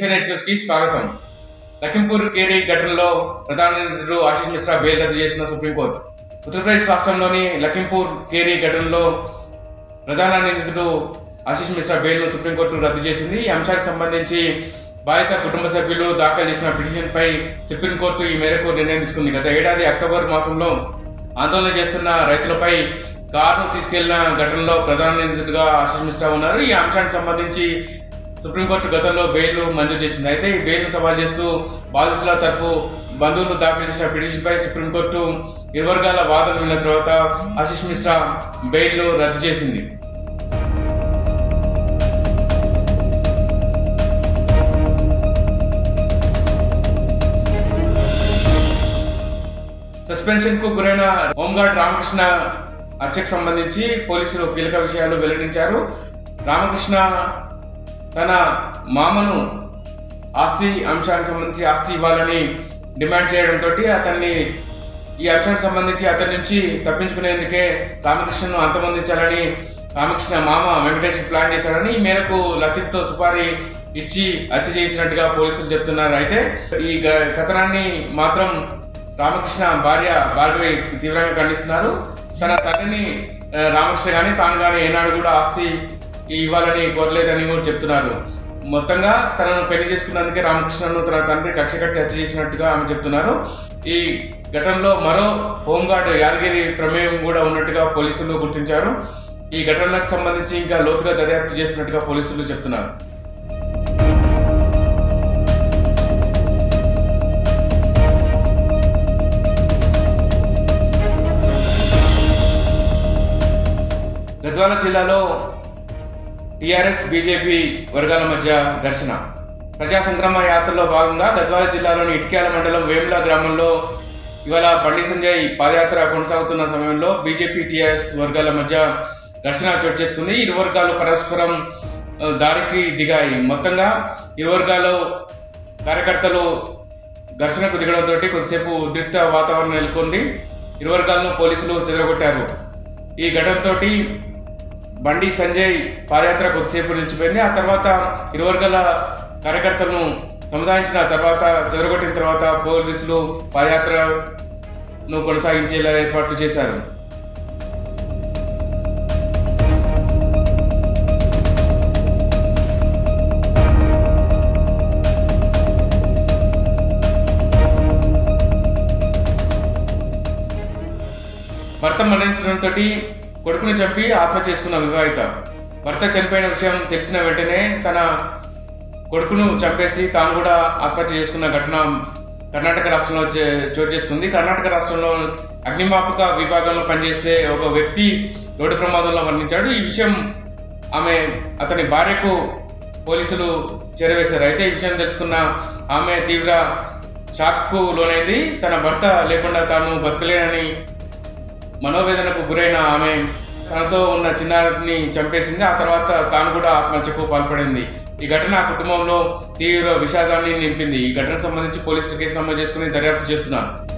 स्वागतम लखींपूर खेरी घटनलो प्रधान न्यायमूर्ति आशीष मिश्रा बेल रद्दु चेसिन सुप्रींकोर्टु उत्तरप्रदेश राष्ट्रंलोनि लखींपूर खेरी घटनलो प्रधान न्यायमूर्ति आशीष मिश्रा बेल सुप्रींकोर्टु रद्दु चेसिंदि। ई अंशानिकि संबंधिंचि बाधित कुटुंब सभ्युलु दाखिलु चेसिन पिटिशन पै सुप्रींकोर्टु ई मेరకు निर्णయం తీసుకుంది। గత ఏడాది అక్టోబర్ మాసంలో ఆందోళన చేస్తున్న రైతులపై కారును తీసుకెళ్లిన ఘటనలో ప్రధాన న్యాయమూర్తిగా ఆశీష్ మిశ్రా ఉన్నారు। ఈ అంశానికి సంబంధించి సుప్రీంకోర్టు గతంలో బెయిల్ మంజూరు చేసింది। అయితే ఈ బెయిల్ను సవాల్ చేస్తూ బాధితుల తరఫు బంధువులు దాఖలు చేసిన పిటిషన్పై సుప్రీంకోర్టు ఇరు వర్గాల వాదన విన్న తర్వాత ఆశీష్ మిశ్రా బెయిల్ను రద్దు చేసింది। సస్పెన్షన్కు గురైన హోంగార్డ్ రామకృష్ణ హత్యకు సంబంధించి పోలీసులు కీలక విషయాలు వెల్లడించారు। రామకృష్ణ తన మామను ఆస్తి అంశానికి సంబంధించి ఆస్తి ఇవ్వాలని డిమాండ్ చేయడంతో అతన్ని ఈ అంశానికి సంబంధించి అతని నుంచి తప్పించుకునేందుకే రామకృష్ణను అంతమొందించాలని రామకృష్ణ మామ వెంకటేష్ ప్లాన్ చేశాడని ఈ మేరకు లతీఫ్తో సుపారీ ఇచ్చి హత్య చేయించినట్టుగా పోలీసులు చెప్తున్నారు। అయితే ఈ కథనాన్ని మాత్రం రామకృష్ణ భార్య భార్గవి తీవ్రంగా ఖండిస్తున్నారు। తన తండ్రిని రామకృష్ణ కానీ తాను కానీ ఏనాడు కూడా ఆస్తి ఇవ్వాలని కోరలేదని కూడా చెప్తున్నారు। మొత్తంగా తనను పెళ్లి చేసుకున్నందుకే రామకృష్ణను తన తండ్రి కక్ష కట్టి హత్య చేసినట్టుగా ఆమె చెప్తున్నారు। ఈ ఘటనలో మరో హోంగార్డు యాదగిరి ప్రమేయం కూడా ఉన్నట్టుగా పోలీసులు గుర్తించారు। ఈ ఘటనలకు సంబంధించి ఇంకా లోతుగా దర్యాప్తు చేస్తున్నట్టుగా పోలీసులు చెప్తున్నారు। గద్వాల జిల్లాలో టీఆర్ఎస్ బీజేపీ వర్గాల మధ్య ఘర్షణ। ప్రజా సంగ్రామ యాత్రలో భాగంగా గద్వాల జిల్లాలోని ఇటిక్యాల మండలం వేముల గ్రామంలో ఇవాళ బండి సంజయ్ పాదయాత్ర కొనసాగుతున్న సమయంలో బీజేపీ టీఆర్ఎస్ వర్గాల మధ్య ఘర్షణ చోటు చేసుకుంది। ఇరు వర్గాలు పరస్పరం దాడికి దిగాయి। మొత్తంగా ఇరు వర్గాలు కార్యకర్తలు ఘర్షణకు దిగడంతో కొద్దిసేపు ఉద్రిక్త వాతావరణం నెలకొంది। ఇరు వర్గాలను పోలీసులు చెదరగొట్టారు। ఈ ఘటనతో బండి సంజయ్ పాదయాత్ర కొద్దిసేపు నిలిచిపోయింది। ఆ తర్వాత ఇరు వర్గాల కార్యకర్తలను సముదాయించిన తర్వాత చెదరగొట్టిన తర్వాత పోలీసులు పాదయాత్రను కొనసాగించేలా ఏర్పాట్లు చేశారు। భర్త మరణించడంతో కొడుకుని చంపి ఆత్మహత్య చేసుకున్న వివాహిత। భర్త చనిపోయిన విషయం తెలిసిన వెంటనే తన కొడుకును చంపేసి తాను కూడా ఆత్మహత్య చేసుకున్న ఘటన కర్ణాటక రాష్ట్రంలో చోటు చేసుకుంది। కర్ణాటక రాష్ట్రంలో అగ్నిమాపక విభాగంలో పనిచేసే ఒక వ్యక్తి రోడ్డు ప్రమాదంలో మరణించాడు। ఈ విషయం అతని భార్యకు పోలీసులు చేరవేశారు। అయితే ఈ విషయం తెలుసుకున్న ఆమె తీవ్ర షాక్కు లోనైంది। తన భర్త లేకుండా తాను బతకలేనని మనోవేదనకు గురైన ఆమె తనతో ఉన్న చిన్నారిని చంపేసింది। ఆ తర్వాత తాను కూడా ఆత్మహత్యకు పాల్పడింది। ఈ ఘటన కుటుంబంలో తీవ్ర విషాదాన్ని నింపింది। ఈ ఘటనకు సంబంధించి పోలీసులు కేసు నమోదు చేసుకుని దర్యాప్తు చేస్తున్నారు।